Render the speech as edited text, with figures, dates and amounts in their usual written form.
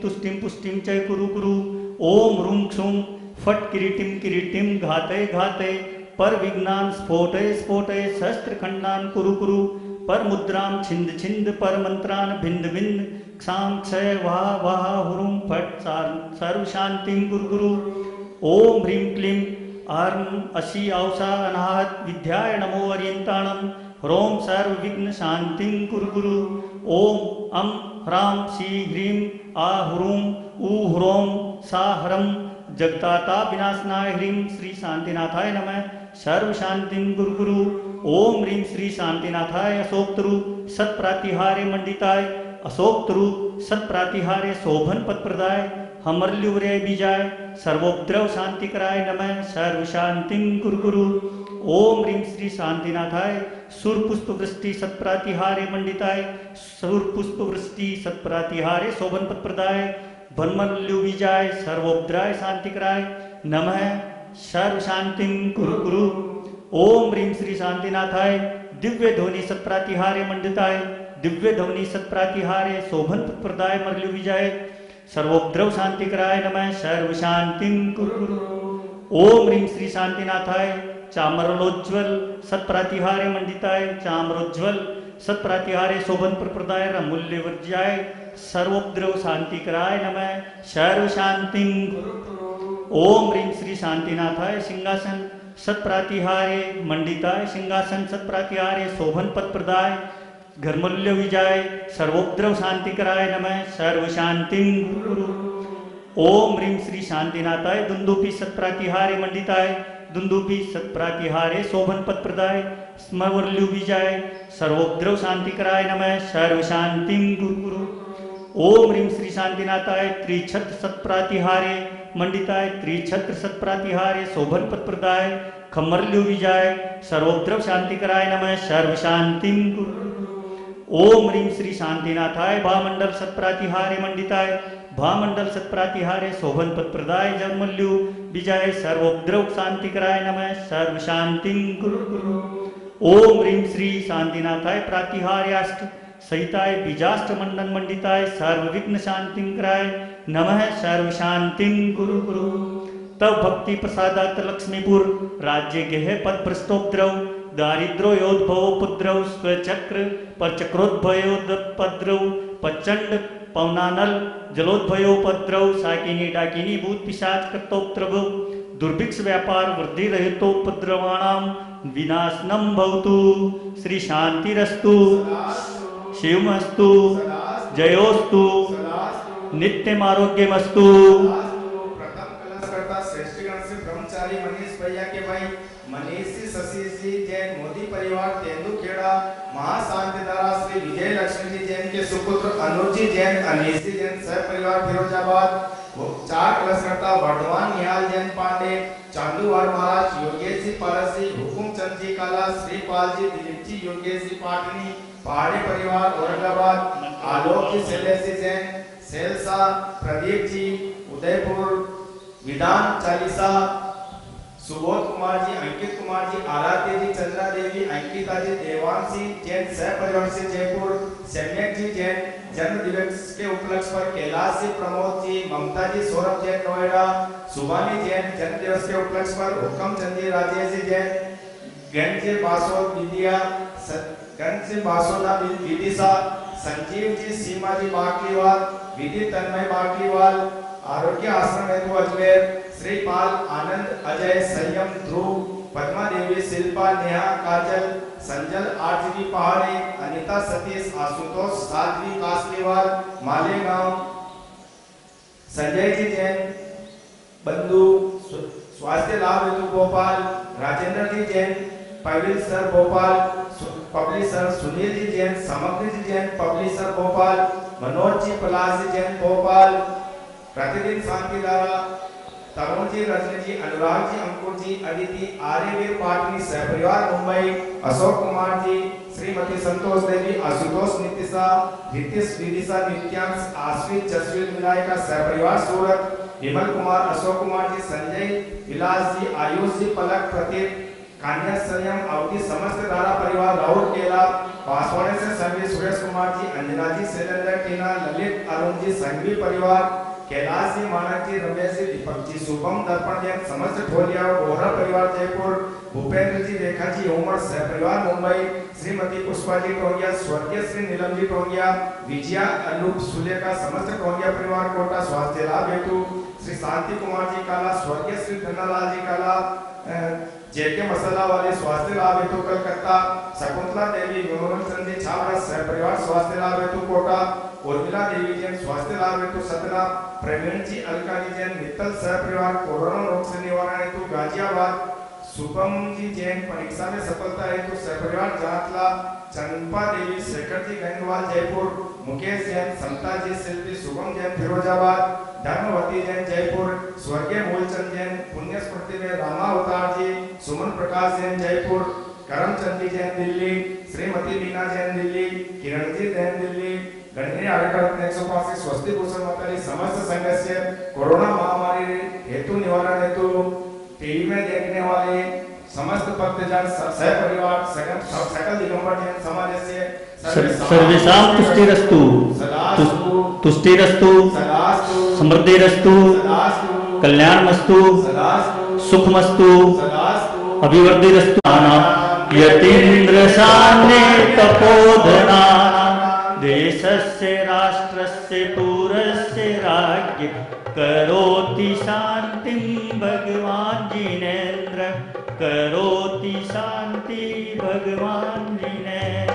तुष्टिं पुष्टिं च कुरु कुरु ओम रूम क्षुम फट किरीटिम घातय घातय पर विज्ञान स्फोटय स्फोटय शस्त्र खंडान कुरु कुरु पर मुद्राम छिंद छिंद पर मंत्रान भिंद भिंद क्षाम क्षय वाह वाह हुरुम फट सर्व शांतिं कुरु कुरु ओम ह्रीं क्लीं आर्म अशी आवसा अनाहत विद्याय नमो अरियंताणम ह्रोम सर्व विघ्न शांतिं कुरु कुरु ओम अम ह्राम शी ह्रीं आहुरूम ऊह्रोम साहरम जगदाता विनाशनाय ह्रीं श्री शांतिनाथाय नमः सर्व शांतिं गुरु गुरु ओम ह्रीं श्री शांतिनाथाय अशोकतरु सत्प्रातिहारे मंडिताय अशोकतरु सत्प्रातिहारे शोभन पदप्रदाय हमरल्युवरे बीजाय सर्वोपद्रव शांतिकराय नमः सर्व शांतिं गुरु गुरु ओम ह्रीं श्री शांतिनाथाय सुरपुष्पवृष्टि सत्प्रातिहारे मंडिताय सुरपुष्पवृष्टि सत्प्रातिहारे शोभन पदप्रदाय भनमल्युविजाय सर्वोपद्राय शांतिकराय नमः सर्व शांतिं कुरु कुरु ओम ह्रीं श्री शांतिनाथाय दिव्य ध्वनि सत्प्रातिहारे मंडिताय दिव्य ध्वनि सत्प्रातिहारे शोभन पदप्रदाय मल्युविजाय सर्वोपद्रव शांतिकराय नमः सर्व शांतिं कुरु कुरु ओम ह्रीं श्री शांतिनाथाय चामरोज्ज्वल सत्प्रातिहारे मंडिताय चामरोज्ज्वल सत्प्रातिहारे शोभन प्रदाय मूल्य वर्ज्याय सर्वोपद्रव शांतिकराय नमः सर्व शांतिं ओम ह्रीं श्री शांतिनाथाय सिंहासन सत्प्रातिहारे मंडिताय सिंहासन सत्प्रातिहारे शोभन प्रदाय घरमूल्य विजय सर्वोपद्रव शांतिकराय नमः सर्व शांतिं ओम ह्रीं श्री शांतिनाथाय दुंदुपी सत्प्रातिहारे मंडिताय दुंदुपी सत्प्रातिहारे शोभन पद प्रदाय स्मरल्यु विजय सर्वोपद्रव शांतिकराय नमः सर्व शांतिं गुरु ओम ह्रीं श्री शांतिनाथाय त्रिछत्र सत्प्रातिहारे मंडिताय त्रिछत्र सत्प्रातिहारे शोभन पद प्रदाय खमरल्यु विजय सर्वोपद्रव शांतिकराय नमः सर्व शांतिं गुरु ओम ह्रीं श्री शांतिनाथाय भामंडल सत्प्रातिहारे मंडिताय भामंडल सत्प्रातिहारे शोभन पद प्रदाय जगमल्यु विजय सर्वोपद्रव शांतिकराय नमः सर्व शांतिं गुरु गुरु ओम ह्रीं श्री शांतिनाथाय प्रातिहार्याष्ट सहिताय बीजाष्ट मंडन मंडिताय सर्व विघ्न शांतिंकराय नमः सर्व शांतिं गुरु गुरु तव भक्ति प्रसादात लक्ष्मीपुर राज्य गेह पद प्रस्तोपद्रव दारिद्रो योद्भव पुद्रव स्वचक्र पर चक्रोद्भयोद्रव प्रचंड पवनानल जलोद्भयोपद्रव साकिनी डाकिनी भूत पिशाच कर्तोपद्रव दुर्भिक्ष व्यापार वृद्धि रहितोपद्रवाणाम विनाशनम भवतु श्री शांतिरस्तु शिवमस्तु जयोस्तु नित्यम आरोग्यमस्तु। श्री विजय लक्ष्मी जी जैन के सुपुत्र अनुज जी जैन अनीश जी जैन सह परिवार फिरोजाबाद चार कलशकर्ता वर्धमान निहाल जैन पांडे चांदूवार महाराज योगेश जी पारसी हुकुम चंद जी काला श्रीपाल जी दिलीप जी योगेश जी पाटनी पहाड़ी परिवार औरंगाबाद आलोक जी शैलेश जैन सेलसा प्रदीप जी उदयपुर विधान चालीसा सुबोध कुमार जी अंकित कुमार जी आराध्य जी चंद्रा देवी अंकिता जी देवांशी जैन सह परिवार से जयपुर सम्यक जी जैन जन्म दिवस के उपलक्ष्य पर कैलाश जी प्रमोद जी ममता जी सौरभ जैन नोएडा सुभानी जैन जन्म दिवस के उपलक्ष्य पर हुक्म चंद जी राजेश जी जैन गंज बासोद विदिया गंज बासोदा विदिशा संजीव जी सीमा जी बागलीवाल विधि तन्मय बागलीवाल आरोग्य आश्रम हेतु अजमेर श्रीपाल आनंद अजय संयम ध्रुव पद्मा देवी शिल्पा नेहा काजल संजल आरजी पहाड़े अनिता सतीश आशुतोष साध्वी कासलीवाल मालेगांव संजय जी जैन बंधु स्वास्थ्य लाभ हेतु भोपाल राजेंद्र जी जैन पब्लिशर भोपाल पब्लिशर सुनील जी जैन समग्र जी जैन पब्लिशर भोपाल मनोज जी पलासी जैन भोपाल प्रतिदिन शांति धारा तरुण जी, रजनी जी, अनुराग जी, अंकुर जी, अदिति, आर्यवीर पाटिल, सहपरिवार मुंबई, अशोक कुमार जी, श्रीमती संतोष देवी, आशुतोष नितिशा, रितेश विदिशा, नित्यांश, आश्विन, जसवीर विनायका, सहपरिवार सूरत, विमल कुमार, अशोक कुमार जी, संजय विलास जी, आयुष जी, पलक प्रतीक, कान्या संयम, अवधि, समस्त धारा परिवार, राहुल केला, पासवाड़े से संगी, सुरेश कुमार जी, अंजना जी, शैलेंद्र टीना, ललित, अरुण जी, संघवी परिवार, कैलाश जी, मानक जी, रमेश जी, दीपक जी, शुभम, दर्पण जैन, समस्त ढोलिया बोहरा परिवार जयपुर, भूपेंद्र जी, रेखा जी, उमर सह परिवार मुंबई, श्रीमती पुष्पा जी टोंगिया, स्वर्गीय श्री नीलम जी टोंगिया, विजया, अनूप, सुलेखा, समस्त टोंगिया परिवार कोटा, स्वास्थ्य लाभ हेतु श्री शांति कुमार जी काला, स्वर्गीय श्री धनालाल जी काला, जेके मसाला वाले, स्वास्थ्य लाभ हेतु कलकत्ता, शकुंतला देवी, मनोरम संधि छावड़ा सह परिवार, स्वास्थ्य लाभ हेतु कोटा, उर्मिला देवी जैन, स्वास्थ्य लाभ हेतु सतना, प्रवीण जी, अलका जी जैन, मित्तल सह परिवार, कोरोना रोग से निवारण हेतु गाजियाबाद, सुपम जी जैन, परीक्षा में सफलता हेतु सहपरिवार जातला, चंपा देवी, शेखर जी, गंगवाल जयपुर, मुकेश जैन, समता जी, शिल्पी, शुभम जैन, फिरोजाबाद, धर्मवती जैन जयपुर, स्वर्गीय मूलचंद जैन, पुण्य स्मृति में रामा अवतार जी, सुमन प्रकाश जैन जयपुर, करमचंद जी जैन दिल्ली, श्रीमती मीना जैन दिल्ली, किरण जी जैन दिल्ली, गणनीय आरोग्य 185 स्वस्ति भूषण माता समस्त संघर्ष कोरोना महामारी हेतु निवारण हेतु टीवी में देखने वाले समस्त भक्तजन सह परिवार सकल दिगंबर जैन समाज से सर्वेषां तुष्टिरस्तु तुष्टिरस्तु समृद्धिरस्तु कल्याणमस्तु सुखमस्तु अभिवृद्धिरस्तु। यतीन्द्रशाने तपोधना देशस्य राष्ट्रस्य पुरस्य राज्ञ करोति शांतिं भगवान जिनेन्द्र करोति शांति भगवान जिनेन्द्र।